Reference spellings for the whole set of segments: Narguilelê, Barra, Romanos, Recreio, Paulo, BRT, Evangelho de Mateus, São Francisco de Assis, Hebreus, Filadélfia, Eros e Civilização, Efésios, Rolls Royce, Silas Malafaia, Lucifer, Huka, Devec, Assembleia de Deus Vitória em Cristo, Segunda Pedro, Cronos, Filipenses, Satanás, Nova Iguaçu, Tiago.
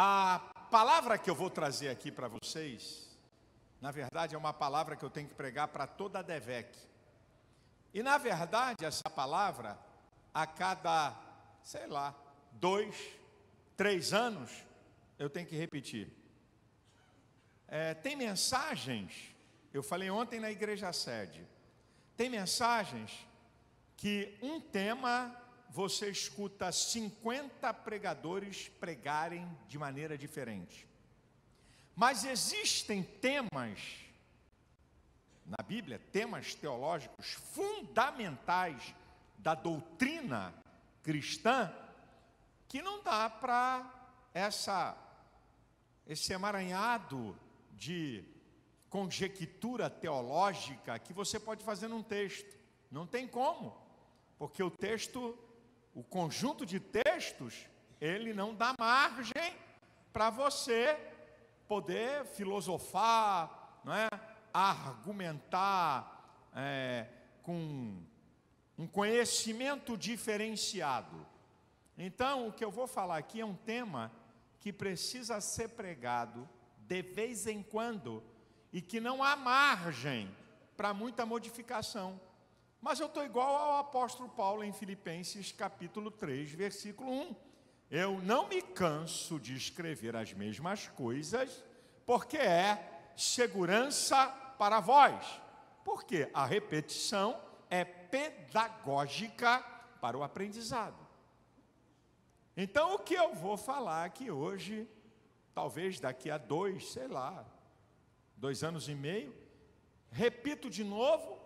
A palavra que eu vou trazer aqui para vocês, na verdade é uma palavra que eu tenho que pregar para toda a Devec. E na verdade essa palavra, a cada, sei lá, 2, 3 anos, eu tenho que repetir. Tem mensagens, eu falei ontem na igreja sede, tem mensagens que um tema você escuta 50 pregadores pregarem de maneira diferente. Mas existem temas na Bíblia, temas teológicos fundamentais da doutrina cristã, que não dá para esse emaranhado de conjectura teológica que você pode fazer num texto. Não tem como, porque o texto, o conjunto de textos, ele não dá margem para você poder filosofar, não é? Argumentar com um conhecimento diferenciado. Então, o que eu vou falar aqui é um tema que precisa ser pregado de vez em quando e que não há margem para muita modificação. Mas eu estou igual ao apóstolo Paulo em Filipenses capítulo 3, versículo 1. Eu não me canso de escrever as mesmas coisas, porque é segurança para vós. Porque a repetição é pedagógica para o aprendizado. Então, o que eu vou falar aqui hoje, talvez daqui a 2 anos e meio, repito de novo,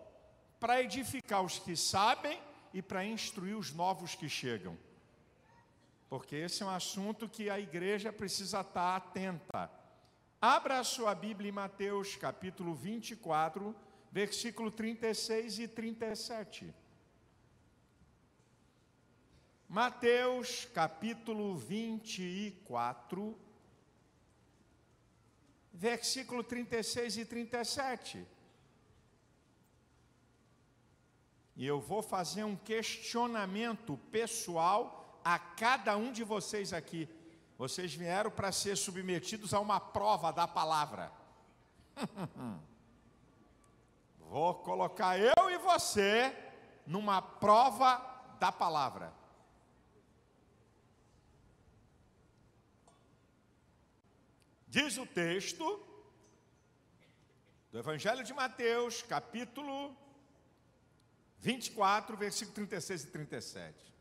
para edificar os que sabem e para instruir os novos que chegam. Porque esse é um assunto que a igreja precisa estar atenta. Abra a sua Bíblia em Mateus, capítulo 24, versículo 36 e 37. Mateus, capítulo 24, versículo 36 e 37. E eu vou fazer um questionamento pessoal a cada um de vocês aqui. Vocês vieram para ser submetidos a uma prova da palavra. Vou colocar eu e você numa prova da palavra. Diz o texto do Evangelho de Mateus, capítulo 24, versículo 36 e 37.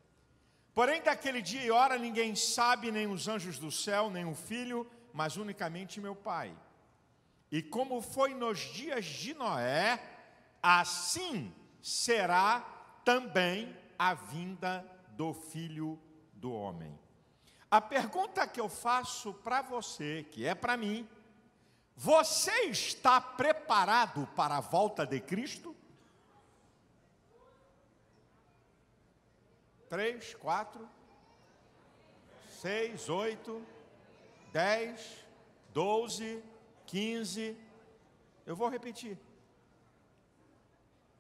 Porém, daquele dia e hora ninguém sabe, nem os anjos do céu, nem o Filho, mas unicamente meu Pai. E como foi nos dias de Noé, assim será também a vinda do Filho do Homem. A pergunta que eu faço para você, que é para mim: você está preparado para a volta de Cristo? 3, 4, 6, 8, 10, 12, 15. Eu vou repetir.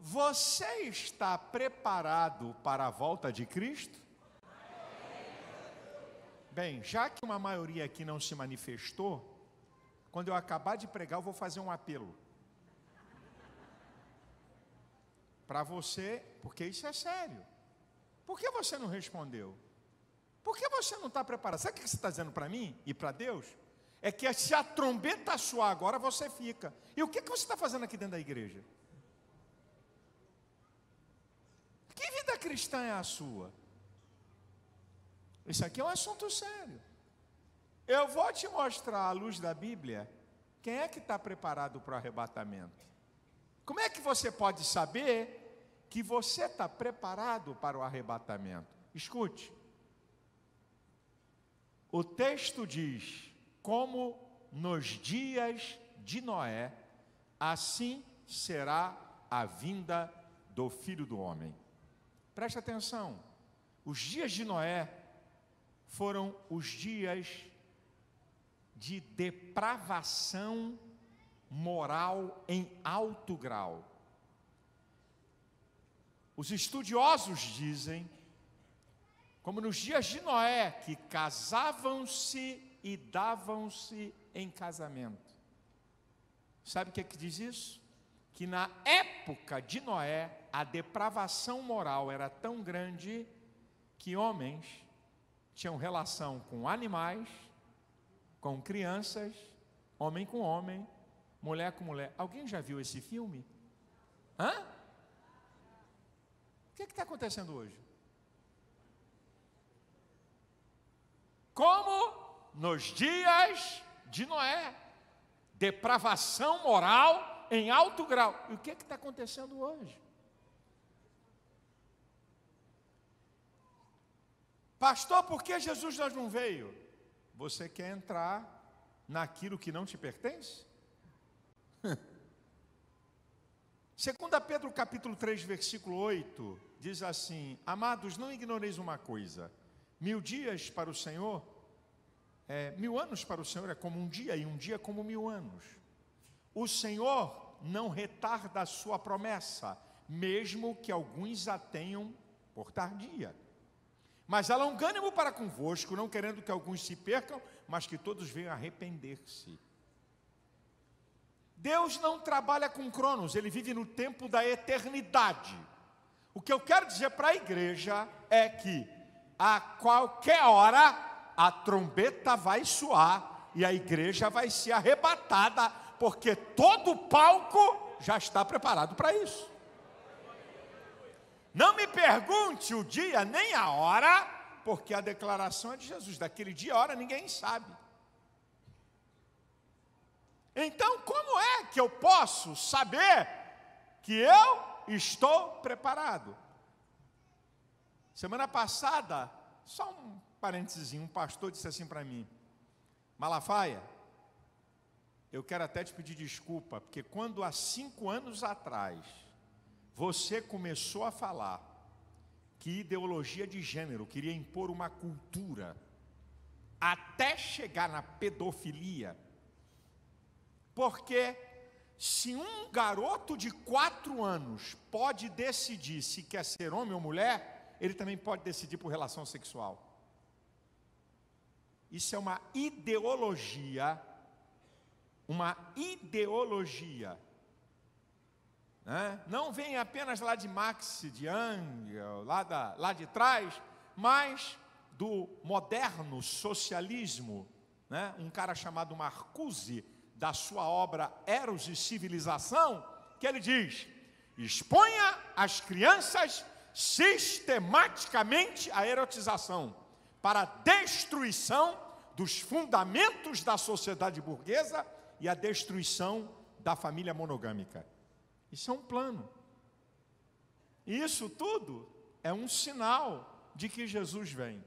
Você está preparado para a volta de Cristo? Bem, já que uma maioria aqui não se manifestou, quando eu acabar de pregar eu vou fazer um apelo para você, porque isso é sério. Por que você não respondeu? Por que você não está preparado? Sabe o que você está dizendo para mim e para Deus? É que se a trombeta soar agora, você fica. E o que você está fazendo aqui dentro da igreja? Que vida cristã é a sua? Isso aqui é um assunto sério. Eu vou te mostrar, à luz da Bíblia, quem é que está preparado para o arrebatamento. Como é que você pode saber que você está preparado para o arrebatamento? Escute. O texto diz: como nos dias de Noé, assim será a vinda do Filho do Homem. Preste atenção. Os dias de Noé foram os dias de depravação moral em alto grau. Os estudiosos dizem, como nos dias de Noé, que casavam-se e davam-se em casamento. Sabe o que é que diz isso? Que na época de Noé, a depravação moral era tão grande que homens tinham relação com animais, com crianças, homem com homem, mulher com mulher. Alguém já viu esse filme? Hã? O que é que está acontecendo hoje? Como nos dias de Noé, depravação moral em alto grau. E o que é que está acontecendo hoje? Pastor, por que Jesus não veio? Você quer entrar naquilo que não te pertence? Segunda Pedro capítulo 3, versículo 8, diz assim: amados, não ignoreis uma coisa, 1000 dias para o Senhor, 1000 anos para o Senhor é como um dia, e um dia como 1000 anos. O Senhor não retarda a sua promessa, mesmo que alguns a tenham por tardia. Mas há longânimo para convosco, não querendo que alguns se percam, mas que todos venham arrepender-se. Deus não trabalha com Cronos, ele vive no tempo da eternidade. O que eu quero dizer para a igreja é que a qualquer hora a trombeta vai soar e a igreja vai ser arrebatada, porque todo o palco já está preparado para isso. Não me pergunte o dia nem a hora, porque a declaração é de Jesus, daquele dia e hora ninguém sabe. Então, como é que eu posso saber que eu estou preparado? Semana passada, só um parênteses, um pastor disse assim para mim: Malafaia, eu quero até te pedir desculpa, porque quando há 5 anos atrás você começou a falar que ideologia de gênero queria impor uma cultura até chegar na pedofilia, porque se um garoto de 4 anos pode decidir se quer ser homem ou mulher, ele também pode decidir por relação sexual. Isso é uma ideologia, né? Não vem apenas lá de Marx, de Engels, lá de trás, mas do moderno socialismo, né? Um cara chamado Marcuse, da sua obra Eros e Civilização, que ele diz: exponha as crianças sistematicamente à erotização, para a destruição dos fundamentos da sociedade burguesa e a destruição da família monogâmica. Isso é um plano. E isso tudo é um sinal de que Jesus vem.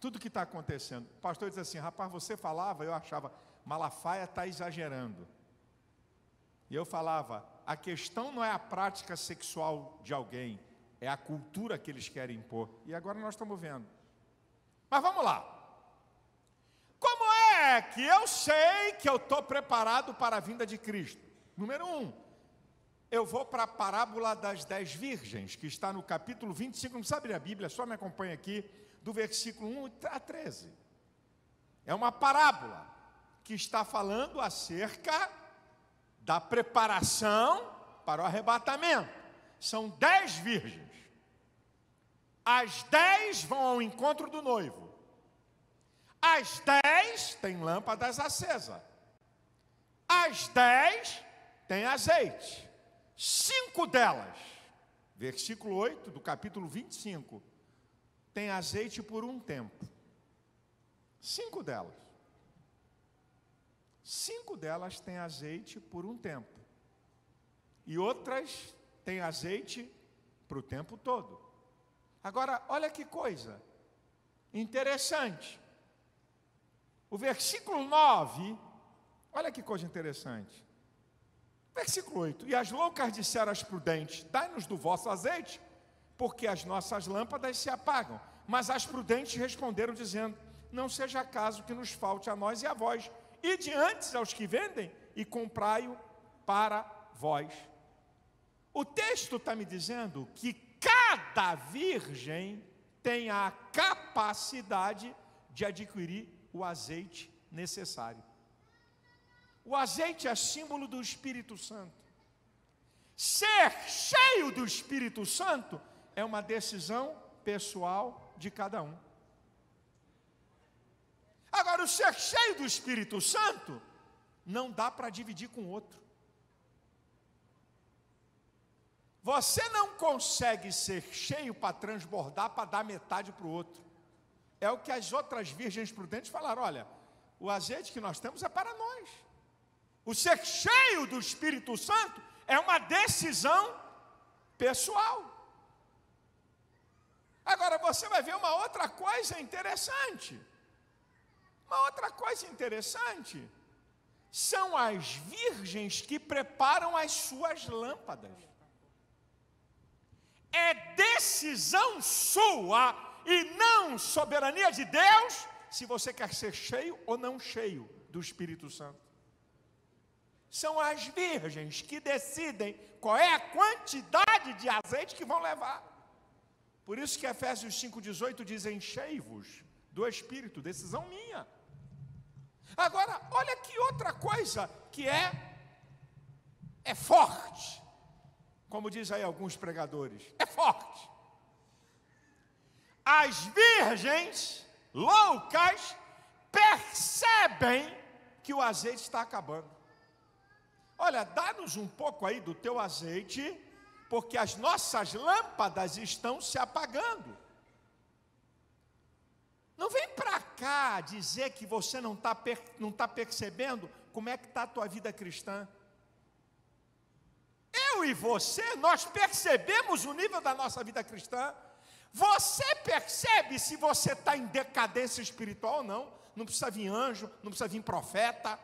Tudo que está acontecendo. O pastor diz assim: rapaz, você falava, eu achava, Malafaia está exagerando. E eu falava, a questão não é a prática sexual de alguém, é a cultura que eles querem impor. E agora nós estamos vendo. Mas vamos lá. Como é que eu sei que eu estou preparado para a vinda de Cristo? Número 1, eu vou para a parábola das 10 virgens, que está no capítulo 25, não sabe ler a Bíblia, só me acompanha aqui, do versículo 1 a 13. É uma parábola que está falando acerca da preparação para o arrebatamento. São 10 virgens. As 10 vão ao encontro do noivo. As 10 têm lâmpadas acesas. As 10 têm azeite. 5 delas, versículo 8 do capítulo 25, têm azeite por um tempo. 5 delas. 5 delas têm azeite por um tempo. E outras têm azeite para o tempo todo. Agora, olha que coisa interessante. O versículo 9, olha que coisa interessante. Versículo 8. E as loucas disseram às prudentes: dai-nos do vosso azeite, porque as nossas lâmpadas se apagam. Mas as prudentes responderam dizendo: não seja caso que nos falte a nós e a vós, e de antes aos que vendem, e comprai-o para vós. O texto está me dizendo que cada virgem tem a capacidade de adquirir o azeite necessário. O azeite é símbolo do Espírito Santo. Ser cheio do Espírito Santo é uma decisão pessoal de cada um. Agora, o ser cheio do Espírito Santo não dá para dividir com o outro. Você não consegue ser cheio para transbordar, para dar metade para o outro. É o que as outras virgens prudentes falaram: olha, o azeite que nós temos é para nós. O ser cheio do Espírito Santo é uma decisão pessoal. Agora, você vai ver uma outra coisa interessante. Uma outra coisa interessante são as virgens que preparam as suas lâmpadas. É decisão sua e não soberania de Deus se você quer ser cheio ou não cheio do Espírito Santo. São as virgens que decidem qual é a quantidade de azeite que vão levar. Por isso que Efésios 5,18 diz: enchei-vos do Espírito, decisão minha. Agora, olha que outra coisa que é forte, como diz aí alguns pregadores, é forte. As virgens loucas percebem que o azeite está acabando. Olha, dá-nos um pouco aí do teu azeite, porque as nossas lâmpadas estão se apagando. Não vem para cá dizer que você não tá percebendo como é que está a tua vida cristã. Eu e você, nós percebemos o nível da nossa vida cristã. Você percebe se você está em decadência espiritual ou não. Não precisa vir anjo, não precisa vir profeta.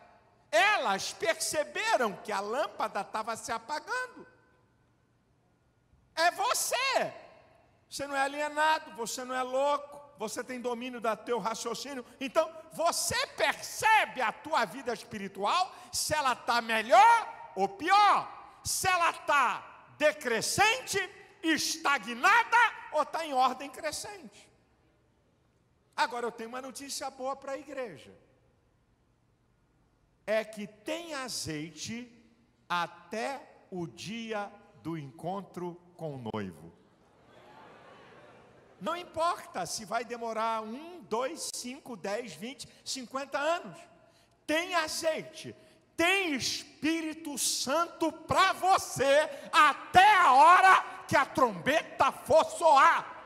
Elas perceberam que a lâmpada estava se apagando. É você. Você não é alienado, você não é louco. Você tem domínio do teu raciocínio. Então, você percebe a tua vida espiritual, se ela está melhor ou pior, se ela está decrescente, estagnada ou está em ordem crescente. Agora, eu tenho uma notícia boa para a igreja. É que tem azeite até o dia do encontro com o noivo. Não importa se vai demorar 1, 2, 5, 10, 20, 50 anos. Tem azeite, tem Espírito Santo para você até a hora que a trombeta for soar.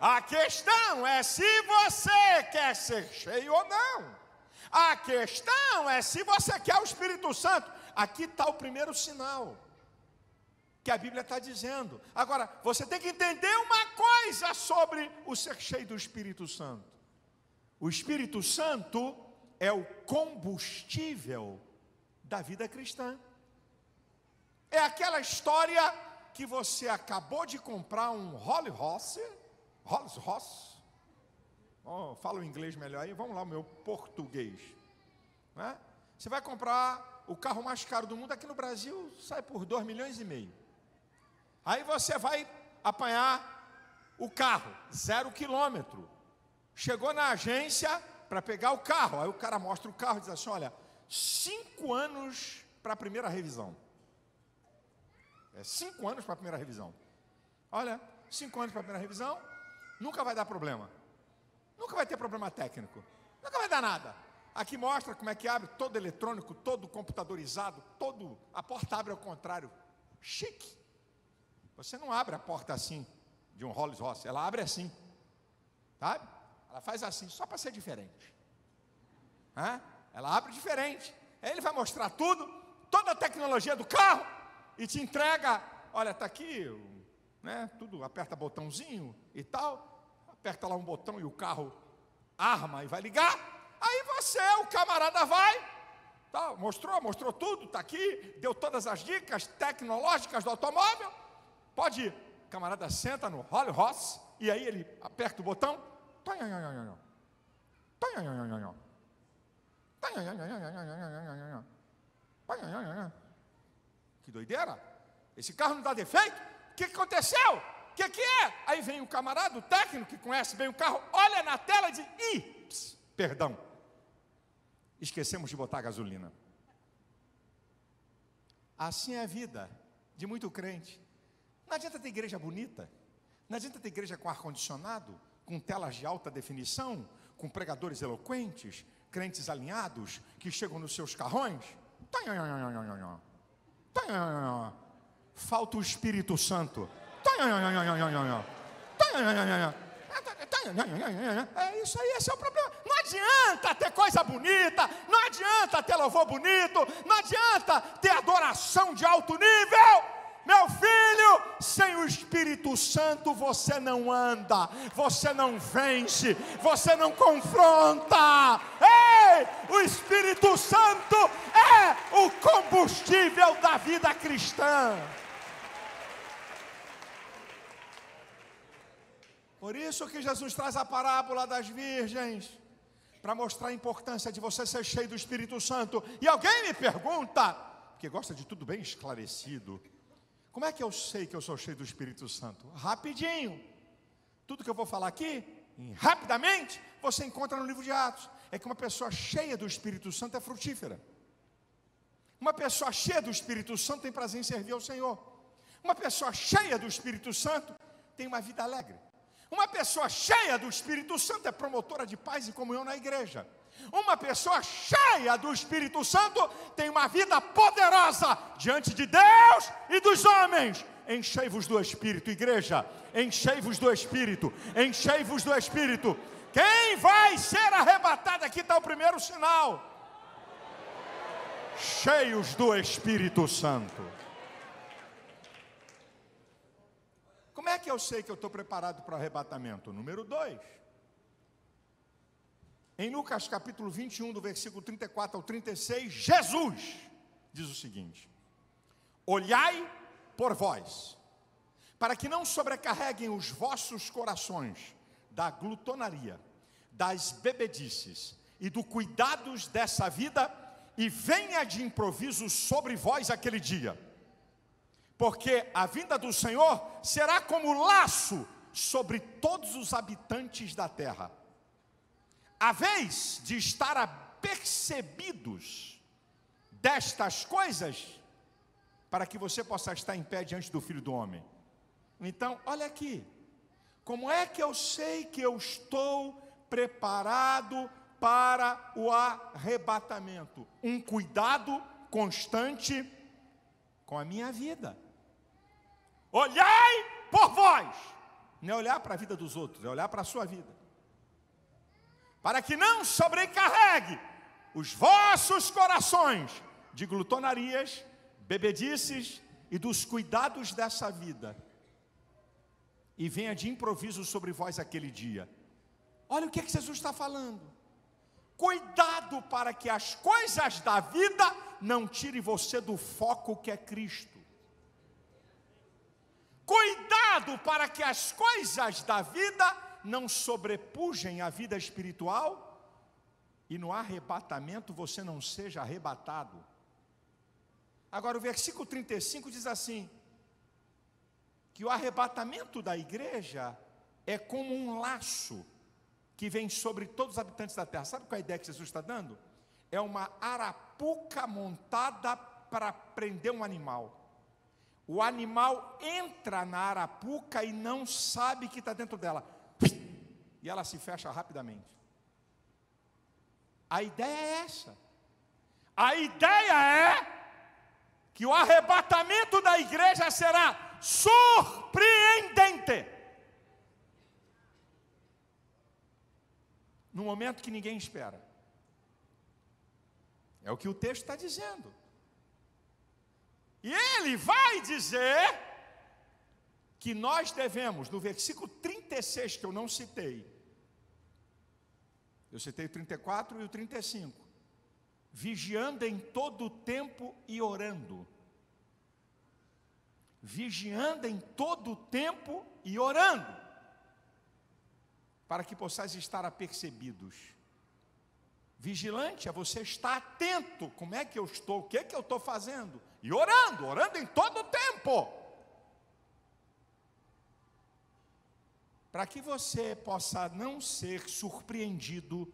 A questão é se você quer ser cheio ou não. A questão é se você quer o Espírito Santo. Aqui está o primeiro sinal que a Bíblia está dizendo. Agora, você tem que entender uma coisa sobre o ser cheio do Espírito Santo. O Espírito Santo é o combustível da vida cristã. É aquela história que você acabou de comprar um Rolls Royce. Oh, fala o inglês melhor aí, vamos lá, o meu português. Não é? Você vai comprar o carro mais caro do mundo, aqui no Brasil sai por 2 milhões e meio. Aí você vai apanhar o carro, 0 quilômetro. Chegou na agência para pegar o carro. Aí o cara mostra o carro e diz assim: olha, 5 anos para a primeira revisão. 5 anos para a primeira revisão. Olha, 5 anos para a primeira revisão, nunca vai dar problema. Nunca vai ter problema técnico. Nunca vai dar nada. Aqui mostra como é que abre, todo eletrônico, todo computadorizado, todo, a porta abre ao contrário. Chique. Você não abre a porta assim, de um Rolls Royce, ela abre assim, sabe? Ela faz assim, só para ser diferente. Hã? Ela abre diferente. Aí ele vai mostrar tudo, toda a tecnologia do carro, e te entrega, olha, está aqui, né? Tudo, aperta botãozinho e tal, aperta lá um botão e o carro arma e vai ligar. Aí você, o camarada vai, tá? Mostrou tudo, está aqui, deu todas as dicas tecnológicas do automóvel. Pode ir. O camarada senta no Rolls Royce e aí ele aperta o botão. Que doideira! Esse carro não dá defeito? O que aconteceu? O que é? Aí vem o camarada, o técnico que conhece bem o carro, olha na tela e diz: ih, Ups, perdão. Esquecemos de botar gasolina. Assim é a vida de muito crente. Não adianta ter igreja bonita, não adianta ter igreja com ar-condicionado, com telas de alta definição, com pregadores eloquentes, crentes alinhados, que chegam nos seus carrões. Falta o Espírito Santo. É isso aí, esse é o problema. Não adianta ter coisa bonita, não adianta ter louvor bonito, não adianta ter adoração de alto nível. Meu filho, sem o Espírito Santo você não anda, você não vence, você não confronta. Ei, o Espírito Santo é o combustível da vida cristã. Por isso que Jesus traz a parábola das virgens, para mostrar a importância de você ser cheio do Espírito Santo. E alguém me pergunta, porque gosta de tudo bem esclarecido, como é que eu sei que eu sou cheio do Espírito Santo? Rapidinho. Tudo que eu vou falar aqui, rapidamente, você encontra no livro de Atos. É que uma pessoa cheia do Espírito Santo é frutífera. Uma pessoa cheia do Espírito Santo tem prazer em servir ao Senhor. Uma pessoa cheia do Espírito Santo tem uma vida alegre. Uma pessoa cheia do Espírito Santo é promotora de paz e comunhão na igreja. Uma pessoa cheia do Espírito Santo tem uma vida poderosa diante de Deus e dos homens. Enchei-vos do Espírito, igreja, enchei-vos do Espírito, enchei-vos do Espírito. Quem vai ser arrebatado? Aqui está o primeiro sinal. Cheios do Espírito Santo. Como é que eu sei que eu estou preparado para o arrebatamento? Número 2. Em Lucas capítulo 21, do versículo 34 ao 36, Jesus diz o seguinte: olhai por vós, para que não sobrecarreguem os vossos corações da glutonaria, das bebedices e do cuidados dessa vida, e venha de improviso sobre vós aquele dia, porque a vinda do Senhor será como laço sobre todos os habitantes da terra, a vez de estar apercebidos destas coisas, para que você possa estar em pé diante do Filho do Homem. Então, olha aqui, como é que eu sei que eu estou preparado para o arrebatamento? Um cuidado constante com a minha vida. Olhai por vós. Não é olhar para a vida dos outros, é olhar para a sua vida, para que não sobrecarregue os vossos corações de glutonarias, bebedices e dos cuidados dessa vida, e venha de improviso sobre vós aquele dia. Olha o que é que Jesus está falando. Cuidado para que as coisas da vida não tirem você do foco que é Cristo. Cuidado para que as coisas da vida não sobrepujem a vida espiritual, e no arrebatamento você não seja arrebatado. Agora o versículo 35 diz assim, que o arrebatamento da igreja é como um laço que vem sobre todos os habitantes da terra. Sabe qual é a ideia que Jesus está dando? É uma arapuca montada para prender um animal. O animal entra na arapuca e não sabe que está dentro dela, e ela se fecha rapidamente. A ideia é essa. A ideia é que o arrebatamento da igreja será surpreendente, no momento que ninguém espera. É o que o texto está dizendo. E ele vai dizer que nós devemos, no versículo 36 que eu não citei, eu citei o 34 e o 35. Vigiando em todo o tempo e orando. Vigiando em todo o tempo e orando, para que possais estar apercebidos. Vigilante é você estar atento. Como é que eu estou? O que é que eu estou fazendo? E orando, orando em todo o tempo, para que você possa não ser surpreendido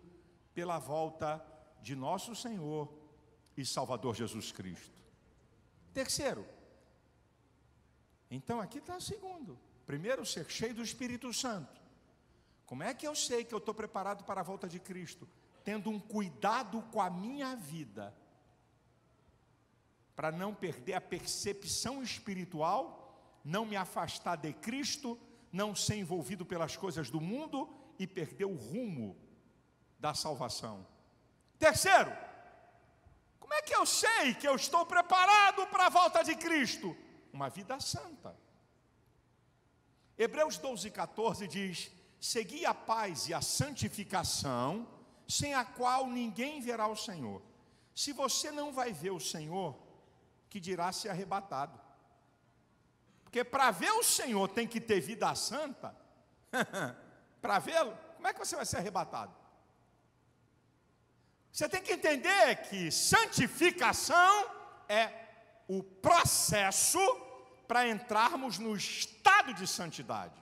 pela volta de nosso Senhor e Salvador Jesus Cristo. Terceiro, então aqui está o segundo. Primeiro, ser cheio do Espírito Santo. Como é que eu sei que eu estou preparado para a volta de Cristo? Tendo um cuidado com a minha vida, para não perder a percepção espiritual, não me afastar de Cristo, não ser envolvido pelas coisas do mundo e perder o rumo da salvação. Terceiro, como é que eu sei que eu estou preparado para a volta de Cristo? Uma vida santa. Hebreus 12:14 diz: segui a paz e a santificação, sem a qual ninguém verá o Senhor. Se você não vai ver o Senhor, que dirá ser arrebatado. Porque para ver o Senhor tem que ter vida santa. Para vê-lo, como é que você vai ser arrebatado? Você tem que entender que santificação é o processo para entrarmos no estado de santidade.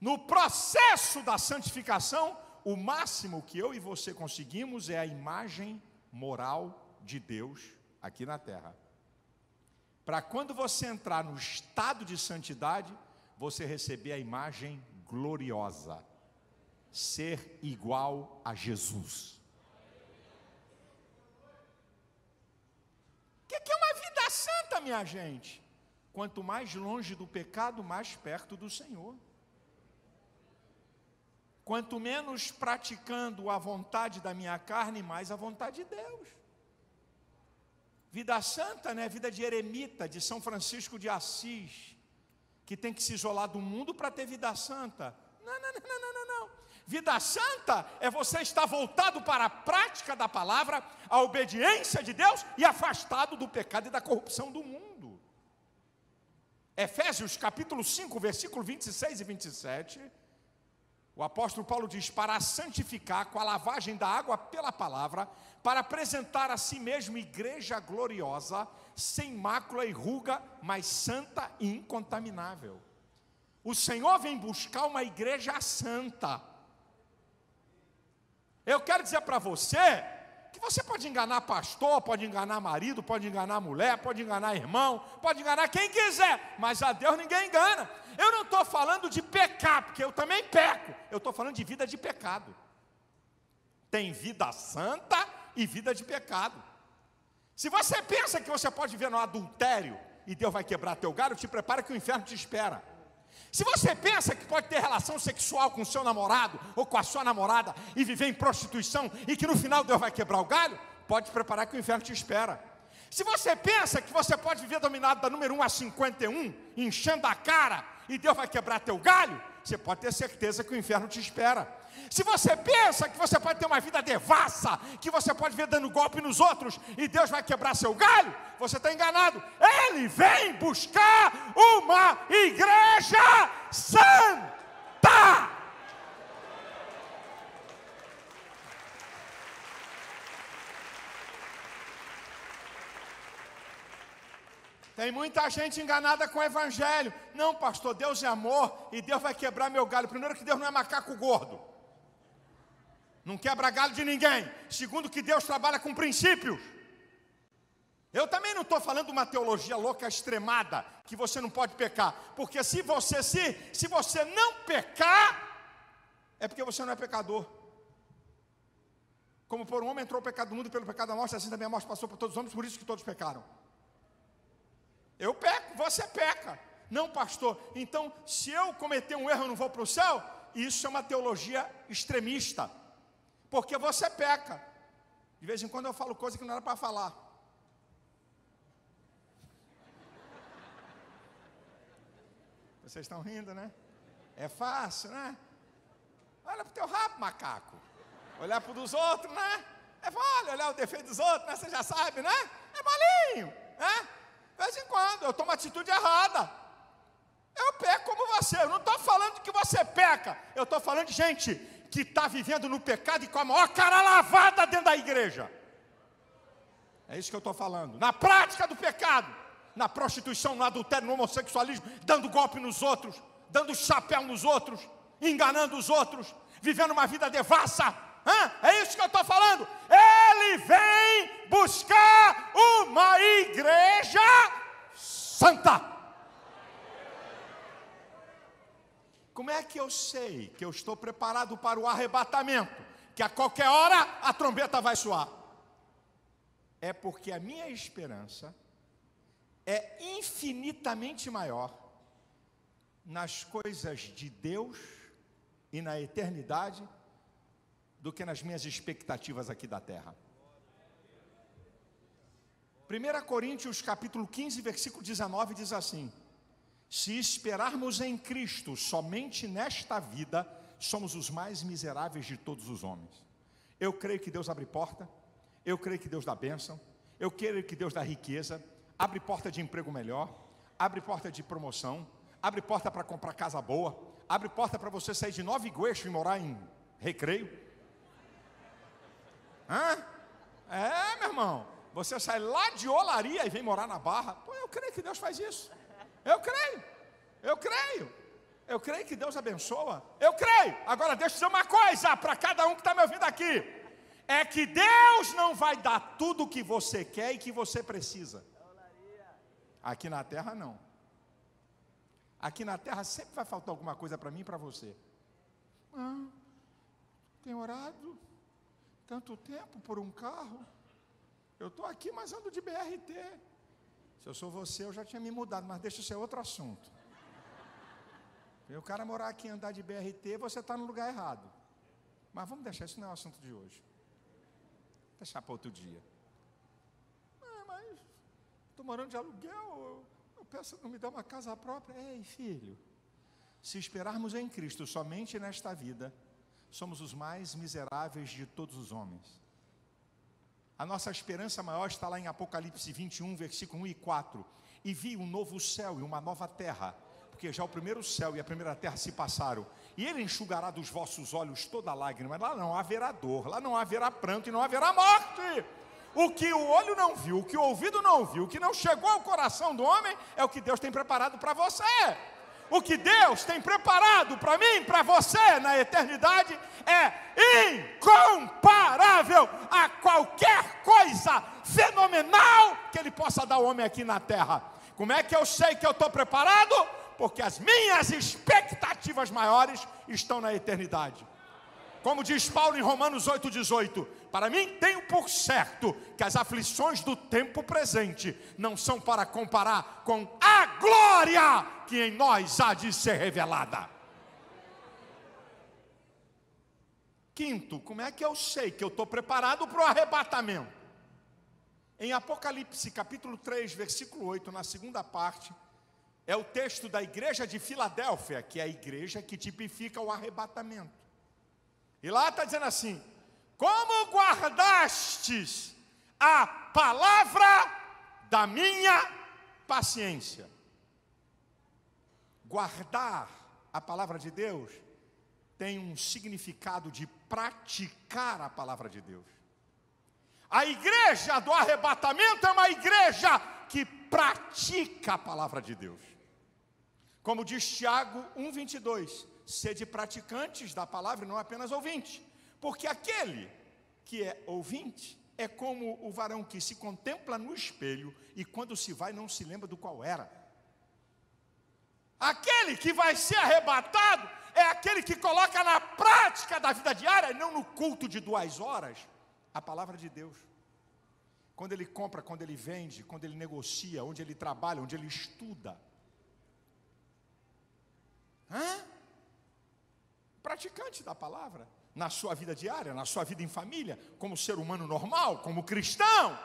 No processo da santificação, o máximo que eu e você conseguimos é a imagem moral de Deus aqui na terra. Para quando você entrar no estado de santidade, você receber a imagem gloriosa, ser igual a Jesus. O que é uma vida santa, minha gente? Quanto mais longe do pecado, mais perto do Senhor. Quanto menos praticando a vontade da minha carne, mais a vontade de Deus. Vida santa, né? Vida de eremita, de São Francisco de Assis, que tem que se isolar do mundo para ter vida santa. Não, não, não, não, não, não. Vida santa é você estar voltado para a prática da palavra, a obediência de Deus e afastado do pecado e da corrupção do mundo. Efésios capítulo 5, versículo 26 e 27... O apóstolo Paulo diz: para santificar com a lavagem da água pela palavra, para apresentar a si mesmo igreja gloriosa, sem mácula e ruga, mas santa e incontaminável. O Senhor vem buscar uma igreja santa. Eu quero dizer para você que você pode enganar pastor, pode enganar marido, pode enganar mulher, pode enganar irmão, pode enganar quem quiser, mas a Deus ninguém engana. Eu não estou falando de pecar, porque eu também peco. Eu estou falando de vida de pecado. Tem vida santa e vida de pecado. Se você pensa que você pode viver no adultério e Deus vai quebrar teu galho, te prepara que o inferno te espera. Se você pensa que pode ter relação sexual com o seu namorado ou com a sua namorada e viver em prostituição e que no final Deus vai quebrar o galho, pode te preparar que o inferno te espera. Se você pensa que você pode viver dominado da número 1 a 51, enchendo a cara, e Deus vai quebrar teu galho, você pode ter certeza que o inferno te espera. Se você pensa que você pode ter uma vida devassa, que você pode ver dando golpe nos outros, e Deus vai quebrar seu galho, você está enganado. Ele vem buscar uma igreja santa. Tem muita gente enganada com o Evangelho. Não, pastor, Deus é amor e Deus vai quebrar meu galho. Primeiro que Deus não é macaco gordo. Não quebra galho de ninguém. Segundo que Deus trabalha com princípios. Eu também não estou falando uma teologia louca, extremada, que você não pode pecar. Porque se você não pecar, é porque você não é pecador. Como por um homem entrou o pecado do mundo, pelo pecado da morte, assim também a morte passou por todos os homens, por isso que todos pecaram. Eu peco, você peca. Não, pastor, então se eu cometer um erro eu não vou para o céu? Isso é uma teologia extremista, porque você peca. De vez em quando eu falo coisa que não era para falar. Vocês estão rindo, né? É fácil, né? Olha para o teu rabo, macaco. Olhar para o dos outros, né? É mole olhar o defeito dos outros, né? Você já sabe, né? É molinho, né? De vez em quando, eu tomo atitude errada. Eu peco como você. Eu não estou falando que você peca. Eu estou falando de gente que está vivendo no pecado e com a maior cara lavada dentro da igreja. É isso que eu estou falando. Na prática do pecado, na prostituição, no adultério, no homossexualismo, dando golpe nos outros, dando chapéu nos outros, enganando os outros, vivendo uma vida devassa. É isso que eu estou falando. Ele vem buscar uma igreja santa. Como é que eu sei que eu estou preparado para o arrebatamento? Que a qualquer hora a trombeta vai soar. É porque a minha esperança é infinitamente maior nas coisas de Deus e na eternidade do que nas minhas expectativas aqui da terra. 1 Coríntios capítulo 15, versículo 19 diz assim: se esperarmos em Cristo somente nesta vida, somos os mais miseráveis de todos os homens. Eu creio que Deus abre porta, eu creio que Deus dá bênção, eu creio que Deus dá riqueza, abre porta de emprego melhor, abre porta de promoção, abre porta para comprar casa boa, abre porta para você sair de Nova Iguaçu e morar em Recreio. É, meu irmão, você sai lá de Olaria e vem morar na Barra. Pô, eu creio que Deus faz isso. Eu creio que Deus abençoa. Eu creio. Agora deixa eu dizer uma coisa para cada um que está me ouvindo aqui: é que Deus não vai dar tudo o que você quer e que você precisa. Aqui na terra não. Aqui na terra sempre vai faltar alguma coisa para mim e para você. Tenho orado tanto tempo por um carro. Eu estou aqui, mas ando de BRT. Se eu sou você, eu já tinha me mudado, mas deixa isso é outro assunto. O cara morar aqui e andar de BRT, você está no lugar errado. Mas vamos deixar, isso não é o assunto de hoje. Deixar para outro dia. Mas estou morando de aluguel, eu peço, não me dá uma casa própria. Ei, filho, se esperarmos em Cristo somente nesta vida, somos os mais miseráveis de todos os homens. A nossa esperança maior está lá em Apocalipse 21, versículo 1 e 4. E vi um novo céu e uma nova terra, porque já o primeiro céu e a primeira terra se passaram, e ele enxugará dos vossos olhos toda lágrima. Lá não haverá dor, lá não haverá pranto e não haverá morte. O que o olho não viu, o que o ouvido não viu, o que não chegou ao coração do homem, é o que Deus tem preparado para você. O que Deus tem preparado para mim, para você, na eternidade, é incomparável a qualquer coisa fenomenal que ele possa dar ao homem aqui na terra. Como é que eu sei que eu estou preparado? Porque as minhas expectativas maiores estão na eternidade. Como diz Paulo em Romanos 8,18, para mim tenho por certo que as aflições do tempo presente não são para comparar com a glória que em nós há de ser revelada. Quinto, como é que eu sei que eu estou preparado para o arrebatamento? Em Apocalipse capítulo 3, versículo 8, na segunda parte, é o texto da igreja de Filadélfia, que é a igreja que tipifica o arrebatamento. E lá está dizendo assim: como guardastes a palavra da minha paciência. Guardar a palavra de Deus tem um significado de praticar a palavra de Deus. A igreja do arrebatamento é uma igreja que pratica a palavra de Deus. Como diz Tiago 1,22, sede praticantes da palavra e não apenas ouvinte, porque aquele que é ouvinte é como o varão que se contempla no espelho e quando se vai não se lembra do qual era. Aquele que vai ser arrebatado é aquele que coloca na prática da vida diária, e não no culto de 2 horas, a palavra de Deus. Quando ele compra, quando ele vende, quando ele negocia, onde ele trabalha, onde ele estuda. Praticante da palavra, na sua vida diária, na sua vida em família, como ser humano normal, como cristão.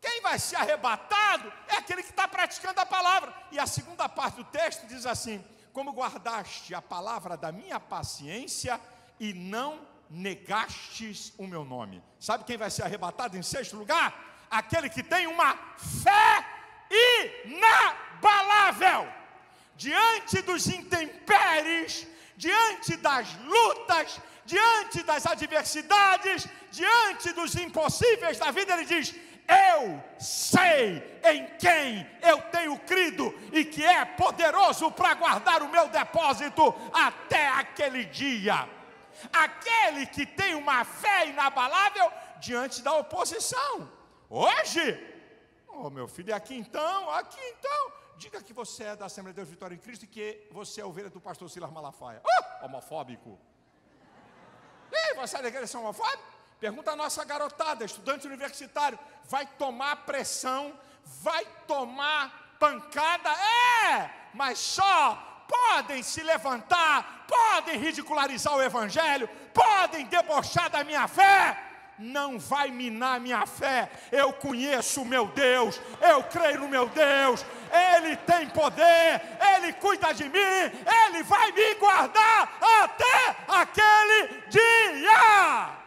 Quem vai ser arrebatado é aquele que está praticando a palavra. E a segunda parte do texto diz assim: como guardaste a palavra da minha paciência e não negastes o meu nome. Sabe quem vai ser arrebatado em sexto lugar? Aquele que tem uma fé inabalável. Diante dos intempéries, diante das lutas, diante das adversidades, diante dos impossíveis da vida, ele diz: eu sei em quem eu tenho crido e que é poderoso para guardar o meu depósito até aquele dia. Aquele que tem uma fé inabalável diante da oposição. Hoje, oh meu filho, aqui então, diga que você é da Assembleia de Deus Vitória em Cristo e que você é ovelha do pastor Silas Malafaia. Homofóbico. Ei, você é da igreja homofóbica? Pergunta a nossa garotada, estudante universitário, vai tomar pressão, vai tomar pancada, mas só podem se levantar, podem ridicularizar o Evangelho, podem debochar da minha fé, não vai minar minha fé. Eu conheço o meu Deus, eu creio no meu Deus, Ele tem poder, Ele cuida de mim, Ele vai me guardar até aquele dia.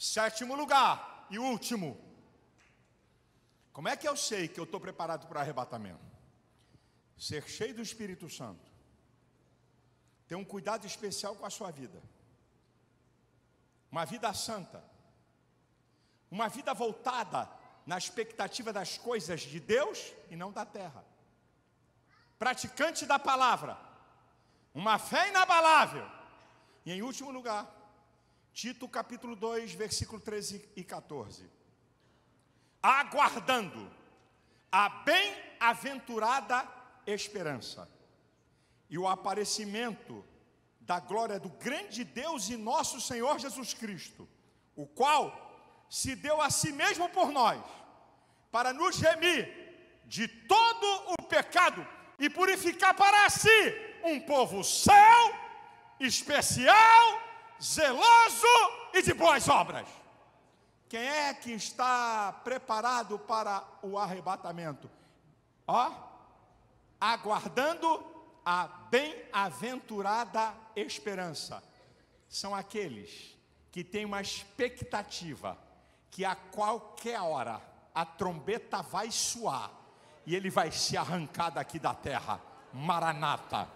Sétimo lugar e último. Como é que eu sei que eu estou preparado para arrebatamento? Ser cheio do Espírito Santo. Ter um cuidado especial com a sua vida. Uma vida santa. Uma vida voltada na expectativa das coisas de Deus e não da terra. Praticante da palavra. Uma fé inabalável. E em último lugar, Tito capítulo 2, versículo 13 e 14. Aguardando a bem-aventurada esperança e o aparecimento da glória do grande Deus e nosso Senhor Jesus Cristo, o qual se deu a si mesmo por nós, para nos remir de todo o pecado e purificar para si um povo seu, especial, zeloso e de boas obras. Quem é que está preparado para o arrebatamento? Aguardando a bem-aventurada esperança. São aqueles que têm uma expectativa que a qualquer hora a trombeta vai soar e ele vai se arrancar daqui da terra. Maranata,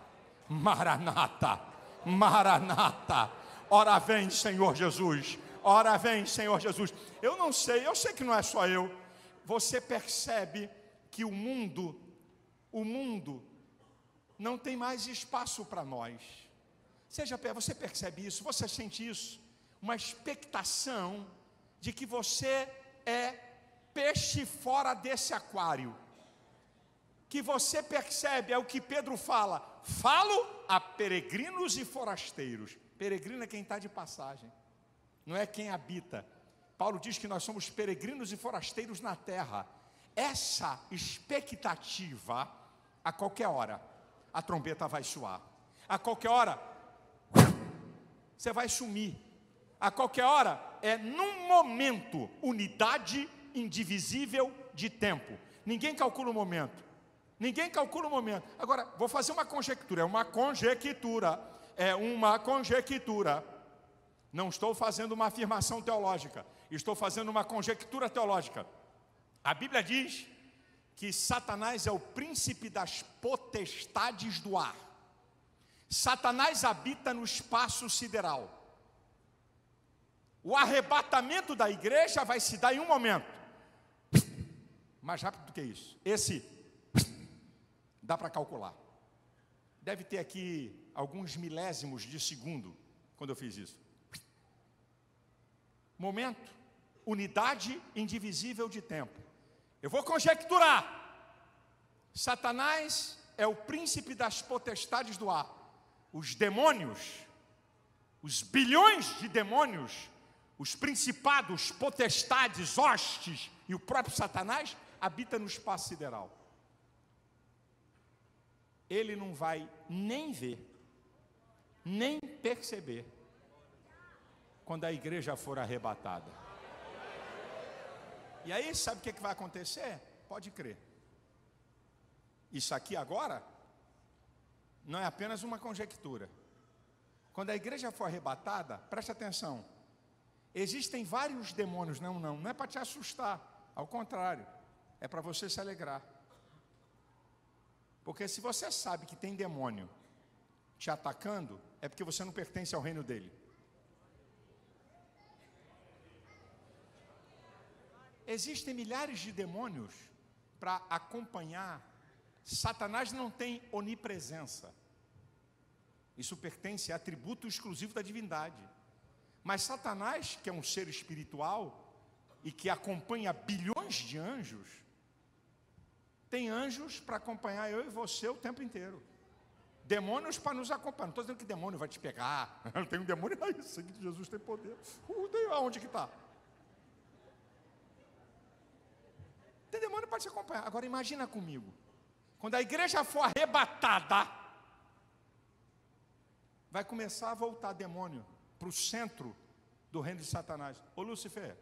Maranata, Maranata. Ora vem, Senhor Jesus. Ora vem, Senhor Jesus. Eu não sei, eu sei que não é só eu. Você percebe que o mundo não tem mais espaço para nós. Você percebe isso, você sente isso. Uma expectação de que você é peixe fora desse aquário. Que você percebe, é o que Pedro fala. Falo a peregrinos e forasteiros. Peregrino é quem está de passagem, não é quem habita. Paulo diz que nós somos peregrinos e forasteiros na terra. Essa expectativa, a qualquer hora, a trombeta vai soar. A qualquer hora, você vai sumir. A qualquer hora, é num momento, unidade indivisível de tempo. Ninguém calcula o momento. Ninguém calcula o momento. Agora, vou fazer uma conjectura, é uma conjectura, não estou fazendo uma afirmação teológica, estou fazendo uma conjectura teológica. A Bíblia diz que Satanás é o príncipe das potestades do ar. Satanás habita no espaço sideral. O arrebatamento da igreja vai se dar em um momento, mais rápido do que isso. Esse dá para calcular. Deve ter aqui alguns milésimos de segundo, quando eu fiz isso. Momento, unidade indivisível de tempo. Eu vou conjecturar. Satanás é o príncipe das potestades do ar. Os demônios, os bilhões de demônios, os principados, potestades, hostes e o próprio Satanás habita no espaço sideral. Ele não vai nem ver, nem perceber quando a igreja for arrebatada. E aí, sabe o que vai acontecer? Pode crer. Isso aqui agora não é apenas uma conjectura. Quando a igreja for arrebatada, preste atenção. Existem vários demônios, não é para te assustar. Ao contrário, é para você se alegrar. Porque se você sabe que tem demônio te atacando, é porque você não pertence ao reino dele. Existem milhares de demônios para acompanhar. Satanás não tem onipresença. Isso pertence a atributo exclusivo da divindade. Mas Satanás, que é um ser espiritual e que acompanha bilhões de anjos, tem anjos para acompanhar eu e você o tempo inteiro. Demônios para nos acompanhar. Não estou dizendo que demônio vai te pegar. Tem um demônio, ah, isso aqui Jesus tem poder. Aonde que está? Tem demônio para te acompanhar. Agora imagina comigo. Quando a igreja for arrebatada, vai começar a voltar demônio para o centro do reino de Satanás. Ô Lucifer,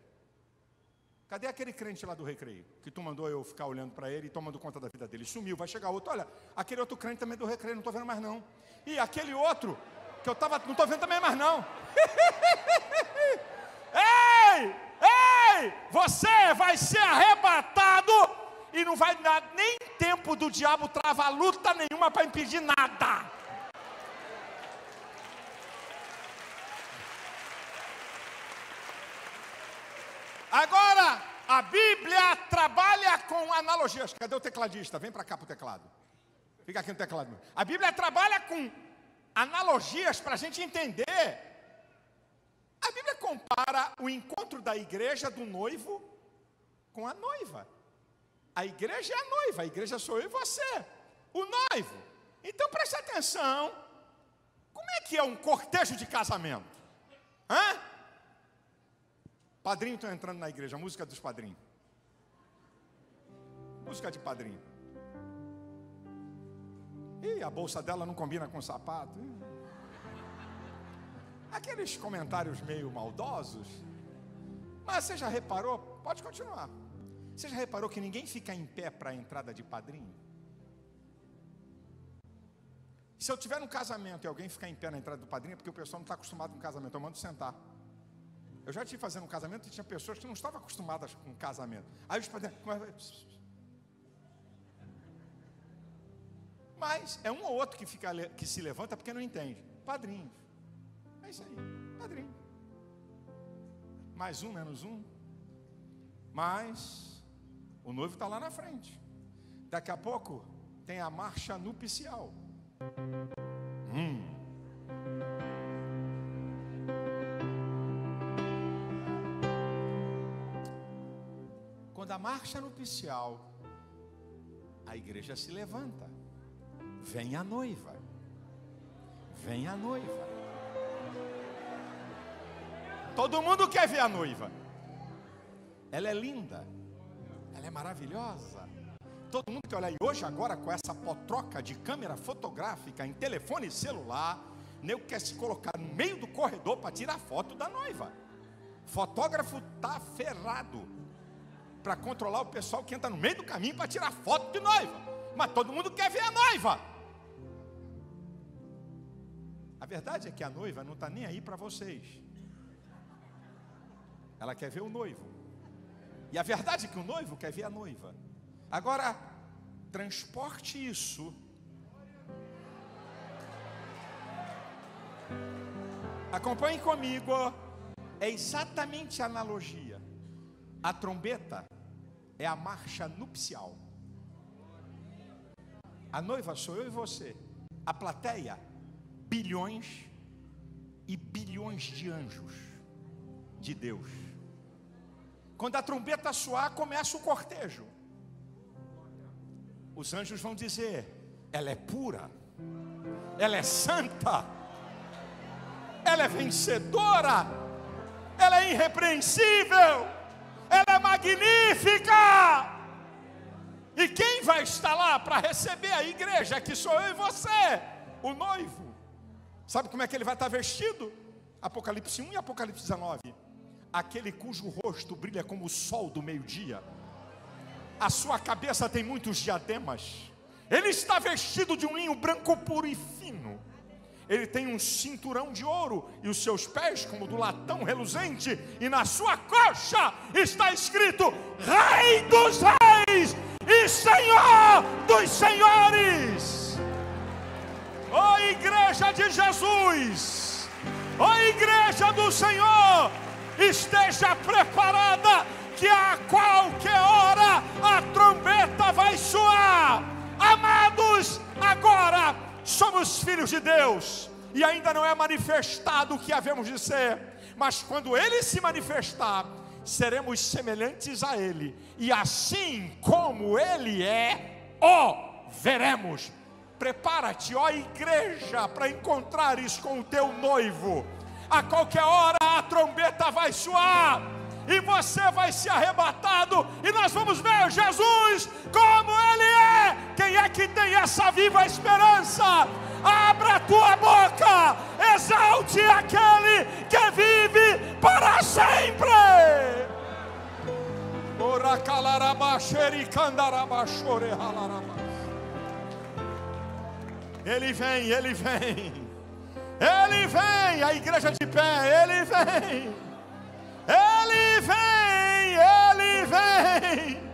cadê aquele crente lá do Recreio? Que tu mandou eu ficar olhando para ele e tomando conta da vida dele. Sumiu, vai chegar outro. Olha, aquele outro crente também do Recreio, não estou vendo mais não. E aquele outro, que eu estava, não estou vendo também mais não. Ei, ei, você vai ser arrebatado e não vai dar nem tempo do diabo travar luta nenhuma para impedir nada. Agora, a Bíblia trabalha com analogias. Cadê o tecladista? Vem para cá para o teclado. Fica aqui no teclado. A Bíblia trabalha com analogias para a gente entender. A Bíblia compara o encontro da igreja do noivo com a noiva. A igreja é a noiva, a igreja sou eu e você, o noivo. Então preste atenção, como é que é um cortejo de casamento? Hã? Padrinho estão entrando na igreja, música dos padrinhos. Música de padrinho. Ih, a bolsa dela não combina com o sapato. Aqueles comentários meio maldosos. Mas você já reparou? Pode continuar. Você já reparou que ninguém fica em pé para a entrada de padrinho? Se eu tiver um casamento e alguém ficar em pé na entrada do padrinho, é porque o pessoal não está acostumado com casamento, eu mando sentar. Eu já estive fazendo um casamento e tinha pessoas que não estavam acostumadas com casamento. Aí os padrinhos... Mas é um ou outro que, que se levanta porque não entende. Padrinho. É isso aí, padrinho. Mais um, menos um. Mas... o noivo está lá na frente. Daqui a pouco tem a marcha nupcial. Quando a marcha nupcial, a igreja se levanta. Vem a noiva. Vem a noiva. Todo mundo quer ver a noiva. Ela é linda. Ela é maravilhosa. Todo mundo que olha aí hoje, agora, com essa potroca de câmera fotográfica em telefone celular, nem quer se colocar no meio do corredor para tirar foto da noiva. Fotógrafo tá ferrado para controlar o pessoal que entra no meio do caminho para tirar foto de noiva. Mas todo mundo quer ver a noiva. A verdade é que a noiva não está nem aí para vocês. Ela quer ver o noivo. E a verdade é que o noivo quer ver a noiva. Agora, transporte isso. Acompanhe comigo. É exatamente a analogia. A trombeta é a marcha nupcial. A noiva sou eu e você. A plateia, bilhões e bilhões de anjos de Deus. Quando a trombeta soar, começa o cortejo. Os anjos vão dizer: ela é pura, ela é santa, ela é vencedora, ela é irrepreensível, ela é magnífica. E quem vai estar lá para receber a igreja, que sou eu e você, o noivo? Sabe como é que ele vai estar vestido? Apocalipse 1 e Apocalipse 19. Aquele cujo rosto brilha como o sol do meio-dia, a sua cabeça tem muitos diademas, ele está vestido de um linho branco puro e fino, ele tem um cinturão de ouro, e os seus pés como do latão reluzente, e na sua coxa está escrito: Rei dos Reis e Senhor dos Senhores. Ó igreja de Jesus, ó igreja do Senhor, esteja preparada, que a qualquer hora a trombeta vai soar. Amados, agora somos filhos de Deus, e ainda não é manifestado o que havemos de ser, mas quando Ele se manifestar, seremos semelhantes a Ele, e assim como Ele é, o veremos. Prepara-te, ó igreja, para encontrares com o teu noivo. A qualquer hora a trombeta vai soar, e você vai ser arrebatado, e nós vamos ver Jesus como Ele é. Quem é que tem essa viva esperança? Abra a tua boca, exalte aquele que vive para sempre. Ele vem, Ele vem, Ele vem, a igreja de pé, Ele vem, Ele vem, Ele vem.